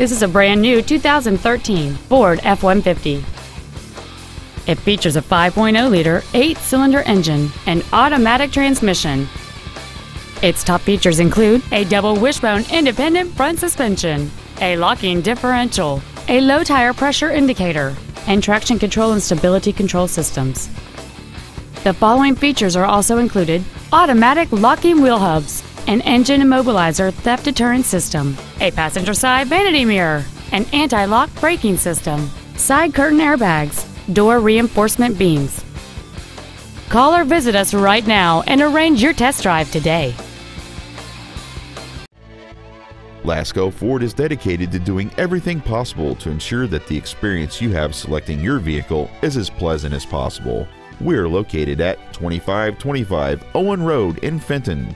This is a brand new 2013 Ford F-150. It features a 5.0-liter 8-cylinder engine and automatic transmission. Its top features include a double wishbone independent front suspension, a locking differential, a low tire pressure indicator, and traction control and stability control systems. The following features are also included: automatic locking wheel hubs, an engine immobilizer theft deterrent system, a passenger side vanity mirror, an anti-lock braking system, side curtain airbags, door reinforcement beams. Call or visit us right now and arrange your test drive today. Lasco Ford is dedicated to doing everything possible to ensure that the experience you have selecting your vehicle is as pleasant as possible. We're located at 2525 Owen Road in Fenton.